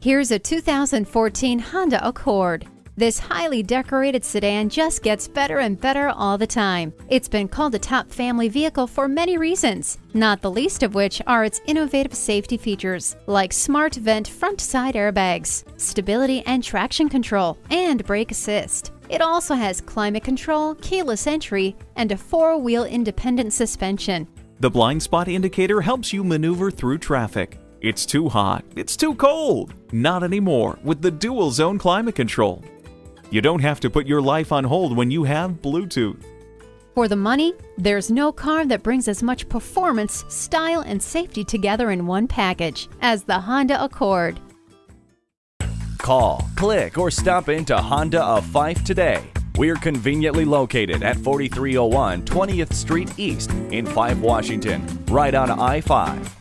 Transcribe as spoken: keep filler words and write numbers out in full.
Here's a two thousand fourteen Honda Accord. This highly decorated sedan just gets better and better all the time. It's been called a top family vehicle for many reasons, not the least of which are its innovative safety features like smart vent front side airbags, stability and traction control, and brake assist. It also has climate control, keyless entry, and a four-wheel independent suspension. The blind spot indicator helps you maneuver through traffic. It's too hot, it's too cold. Not anymore with the dual zone climate control. You don't have to put your life on hold when you have Bluetooth. For the money, there's no car that brings as much performance, style, and safety together in one package as the Honda Accord. Call, click, or stop into Honda of Fife today. We're conveniently located at forty-three oh one twentieth Street East in Fife, Washington, right on I five.